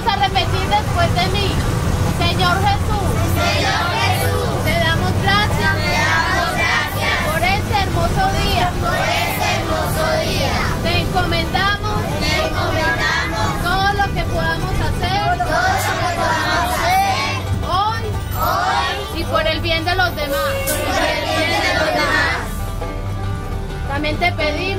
vamos a repetir después de mí. Señor Jesús. Señor Jesús. Te damos gracias. Te damos gracias. Por este hermoso día. Por este hermoso día. Te encomendamos. Te encomendamos. Todo lo que podamos hacer. Todo lo que podamos hacer. Hoy. Hoy. Y por el bien de los demás. Por el bien de los demás. También te pedimos.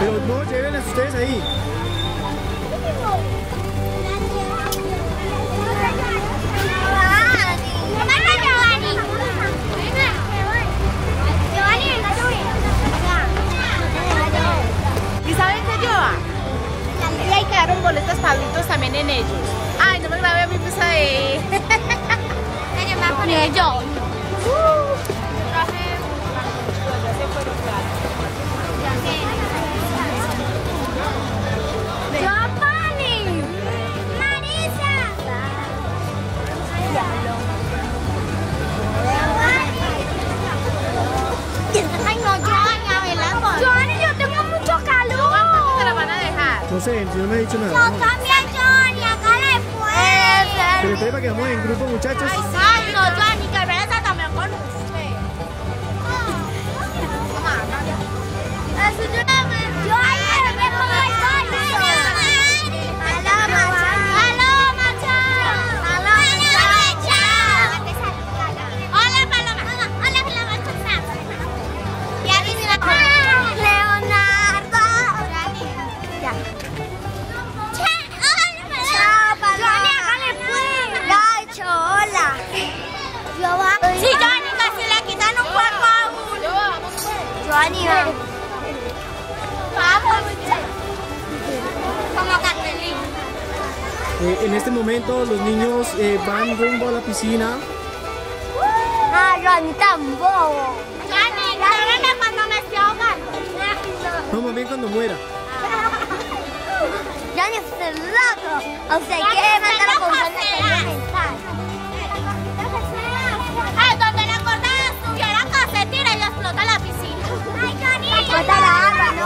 Pero no lleven a ustedes ahí. ¿Y saben qué lleva? Y ahí quedaron boletas Pablitos también en ellos. Ay, no me grabé a mi pesa de... Ni yo. No sé, yo no he dicho nada. Yo también, Johnny, acá le puedo. Pero ustedes para que vamos en grupo, muchachos. Ay, no, Johnny, que venga también con usted. En este momento los niños van rumbo a la piscina. Ah, Johnny tan bobo. Johnny, llévame cuando me esté ahogando. No, más bien cuando muera. Johnny es loco. O sea, quiere matar a Juan Carlos. Ay, donde la corda subiera casetera y la explota la piscina. Ay, Johnny. Explota la agua, ¿no?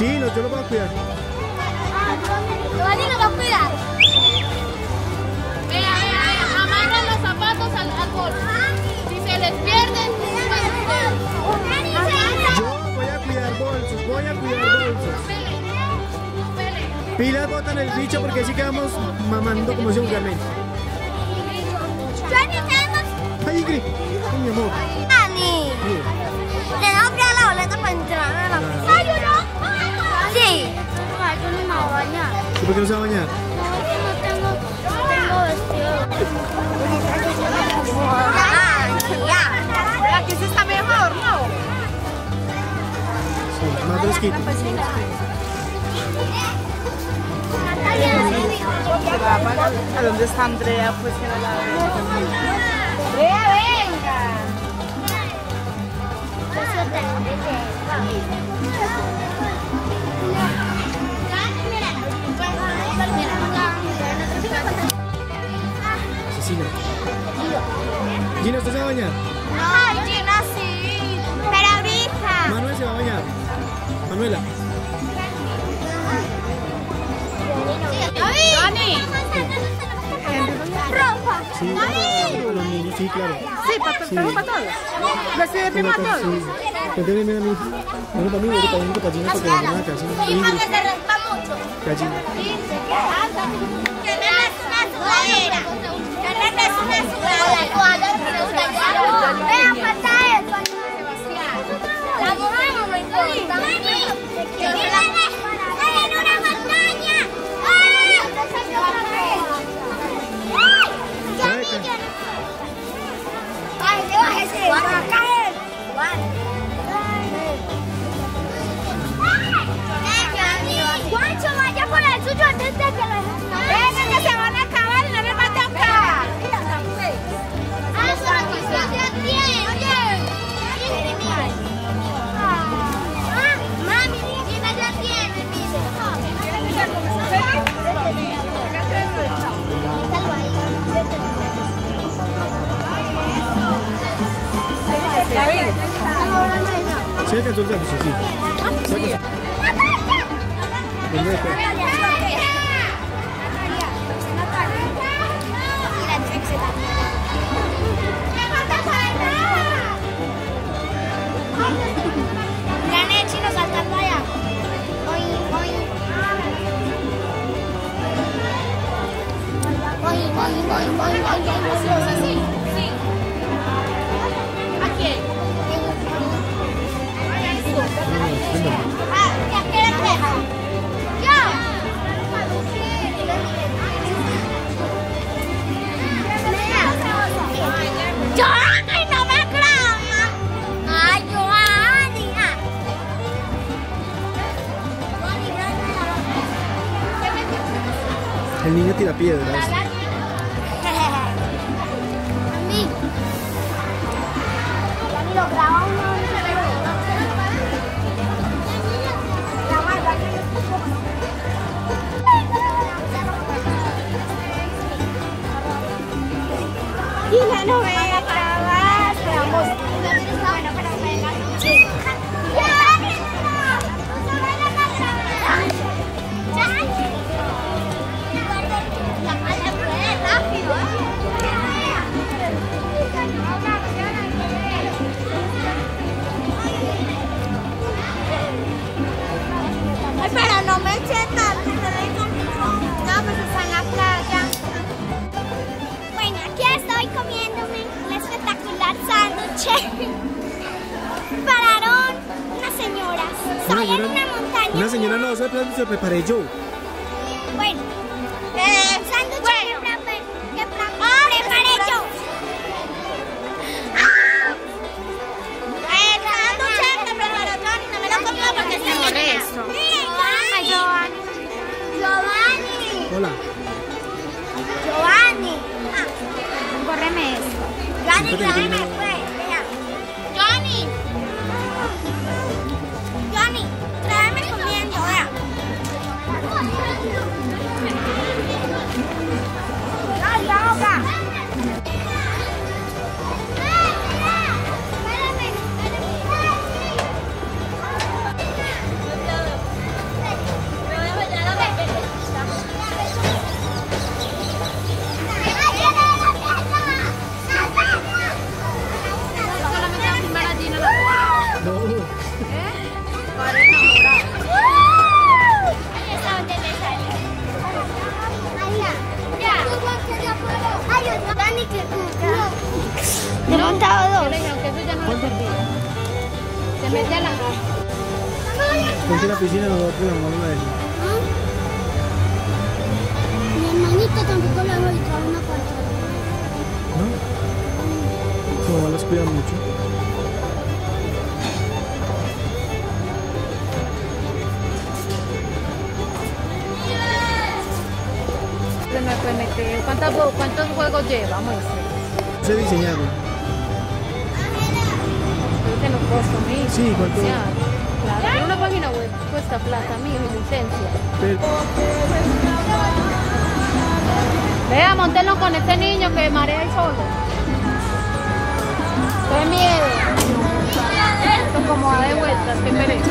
Sí, no, yo lo voy a cuidar. Ah, Giovanni lo va a cuidar. Vea, amarran los zapatos al golf. Si se les pierden, yo voy a cuidar bolsos, voy a cuidar bolsos. Pilas, botan el bicho porque así quedamos mamando como si un gamen. ¡Ay, Ingrid! ¡Ay, mi amor! ¡Dani! Tenemos que dar la boleta para entrar a la piscina. ¡Ay, yo no! Sí. Yo no me voy a bañar. ¿Y por qué no se va a bañar? No tengo vestido. Ah, aquí se está mejor, ¿no? Sí, más fresquito. ¿A dónde está Andrea? Pues que no la veo conmigo. ¡Andrea, venga! Eso también. Gina. Gina, ¿usted se va a bañar? Ay, Gina sí. Pero ahorita. Manuel se va a bañar. Manuela. ¡Dani! ¡Ropa! Sí, para los niños, sí, claro. Sí, para todos. Vestido de prima a todos. Vestido de prima a todos. Para mucho. Que me das una sudadera. La Cerca de los sí. El niño tira piedras. Mami. Mami lo graba uno. Y ya no voy a grabar. Vamos. Bueno, pero pararon unas señoras. Estoy en una montaña. Una señora no, ese plato se preparé yo. Bueno, sándwich bueno. Que preparé yo. El sándwich que preparó Giovanni no me lo comió porque se molestó. Miren, Giovanni. Hola. Giovanni. Córreme eso. Giovanni, córreme después. Ponte la piscina, no voy a poner la mano de él. Mi hermanita tampoco la voy a traer una parte. ¿No? Tu mamá las cuida mucho. Se me fue meter. ¿Cuántos juegos lleva, Moisés? Se diseñaron. Creo que no costó mil. Sí, ¿cuánto? Claro, una página web cuesta plata, mijo, y licencia. Pero... Vea, montelo con este niño que marea y solo. ¡Qué miedo! Esto como da de vueltas, qué pereza.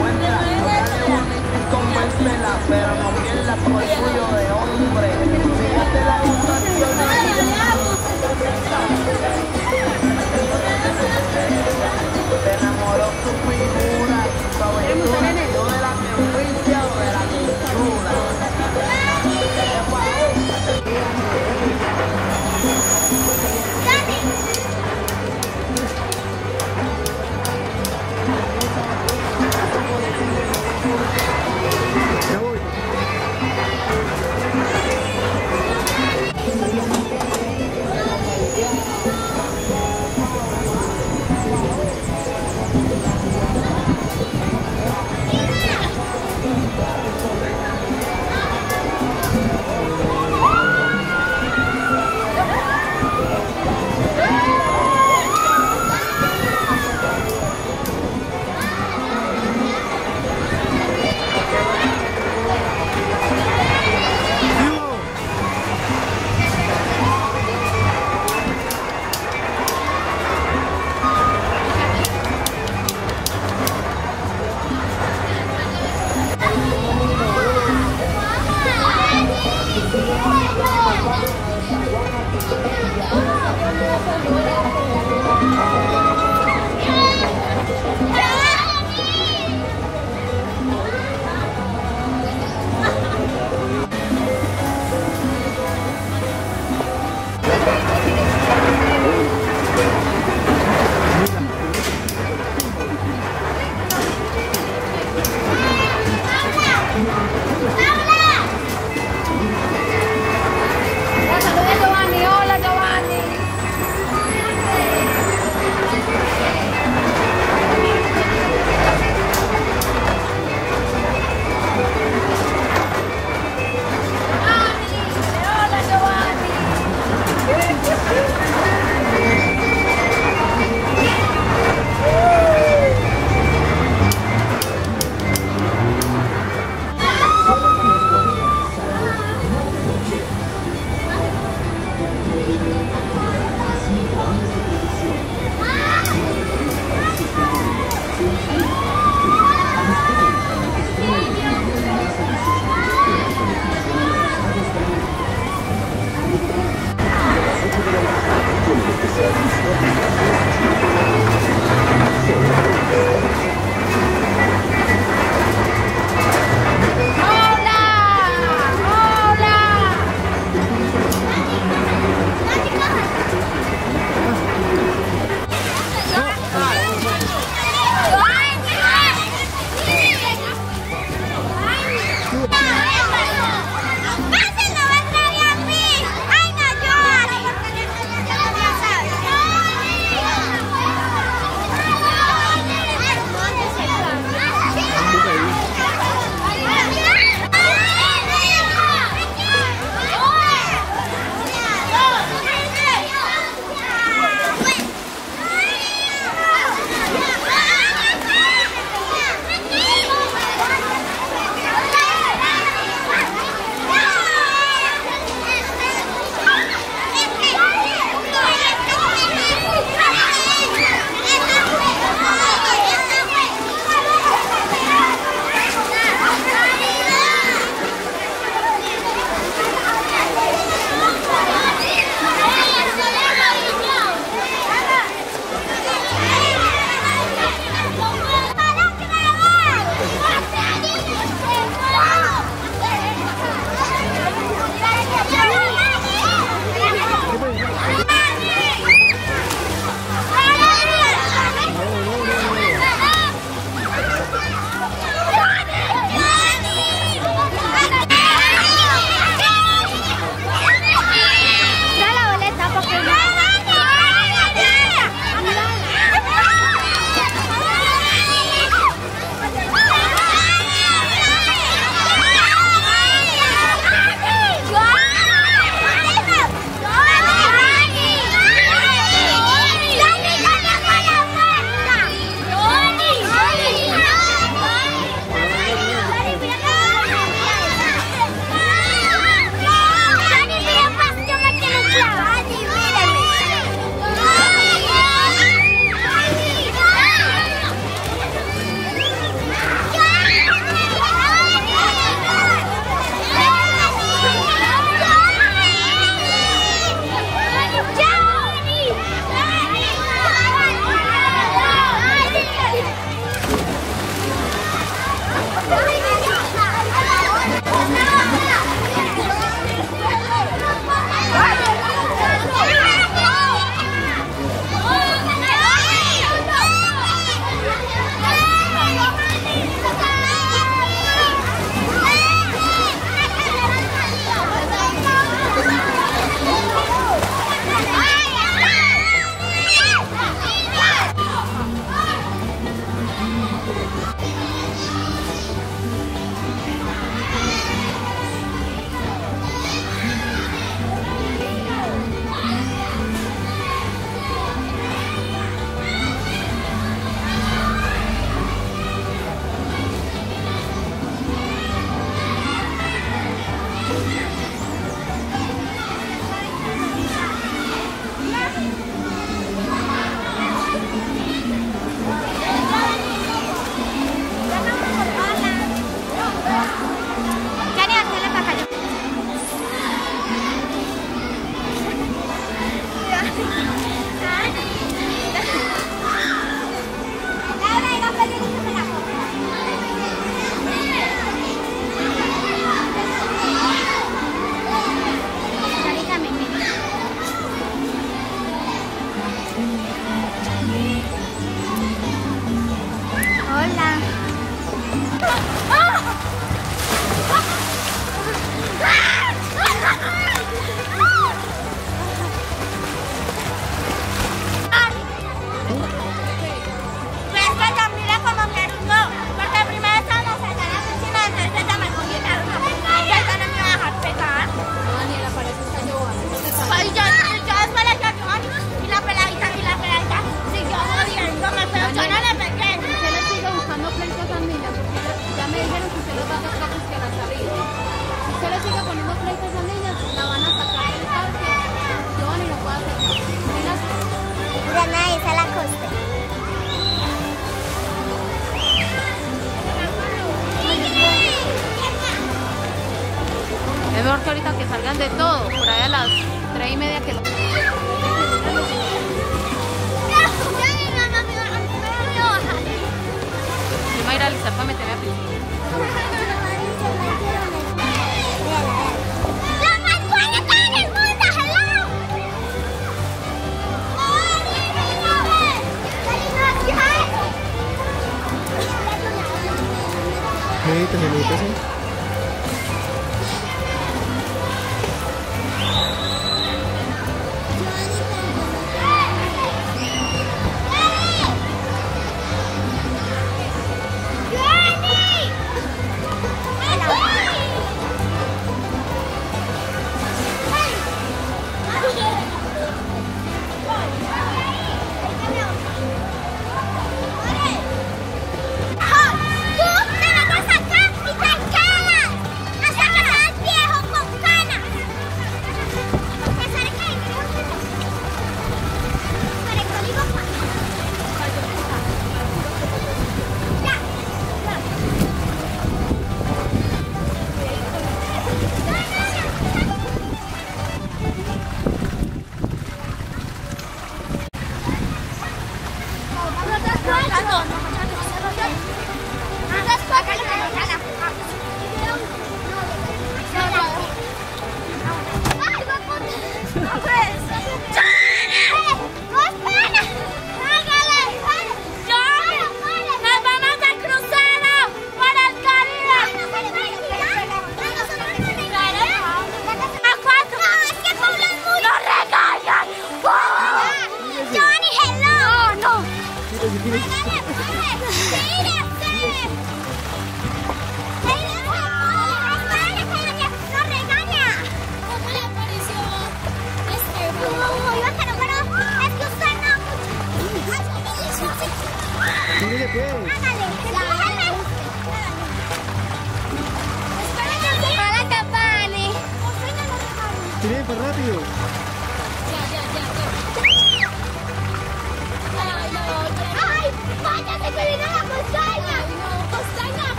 mejor que ahorita que salgan de todo, por ahí a las 3:30 que... Yo voy a ir a listar para meterme a piscina.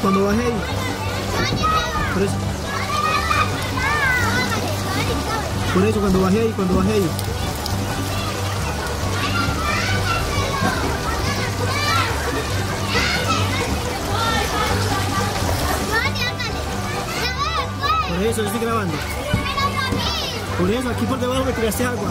Cuando bajé, por eso cuando bajé. Por eso, yo estoy grabando. Por eso, aquí por debajo me tiraste agua.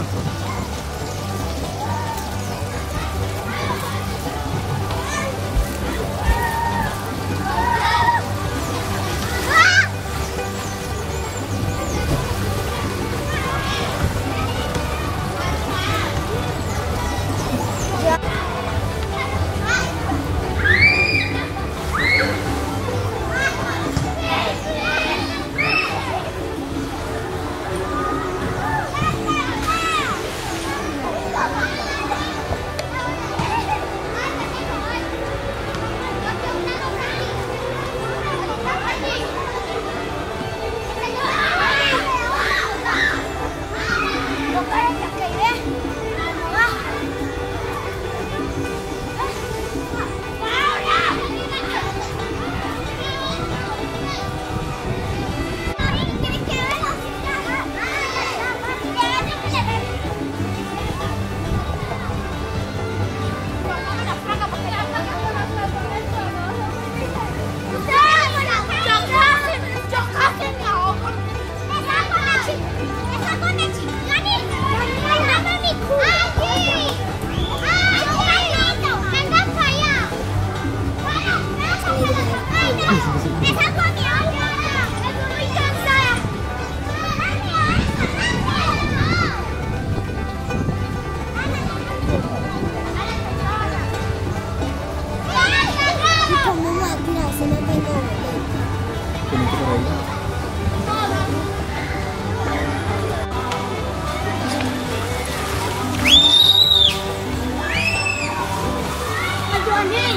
Manuel,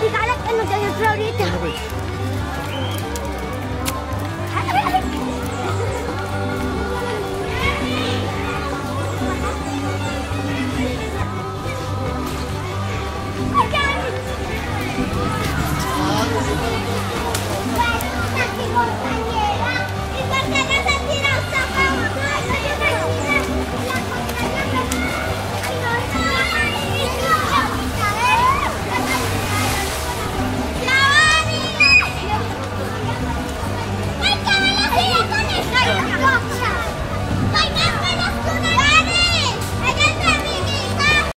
dígale que no te ayude ahorita.